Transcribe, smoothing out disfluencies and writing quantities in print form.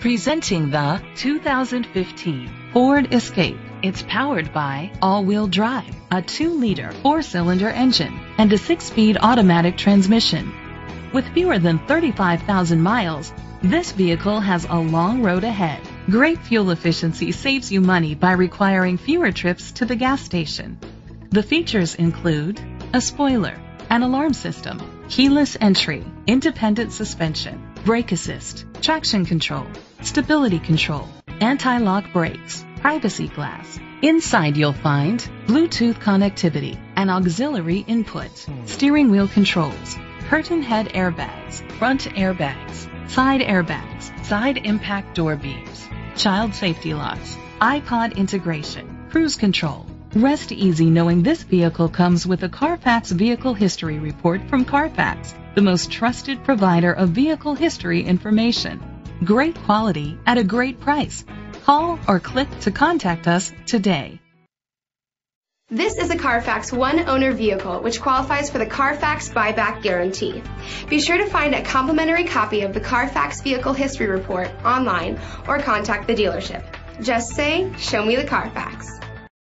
Presenting the 2015 Ford Escape. It's powered by all-wheel drive, a 2-liter 4-cylinder engine, and a 6-speed automatic transmission. With fewer than 35,000 miles, this vehicle has a long road ahead. Great fuel efficiency saves you money by requiring fewer trips to the gas station. The features include a spoiler, an alarm system, keyless entry, independent suspension, brake assist, traction control, stability control, anti-lock brakes, privacy glass. Inside you'll find Bluetooth connectivity, an auxiliary input, steering wheel controls, curtain head airbags, front airbags, side impact door beams, child safety locks, iPod integration, cruise control. Rest easy knowing this vehicle comes with a Carfax Vehicle History Report from Carfax, the most trusted provider of vehicle history information. Great quality at a great price. Call or click to contact us today. This is a Carfax one-owner vehicle which qualifies for the Carfax buyback guarantee. Be sure to find a complimentary copy of the Carfax Vehicle History Report online or contact the dealership. Just say, "Show me the Carfax."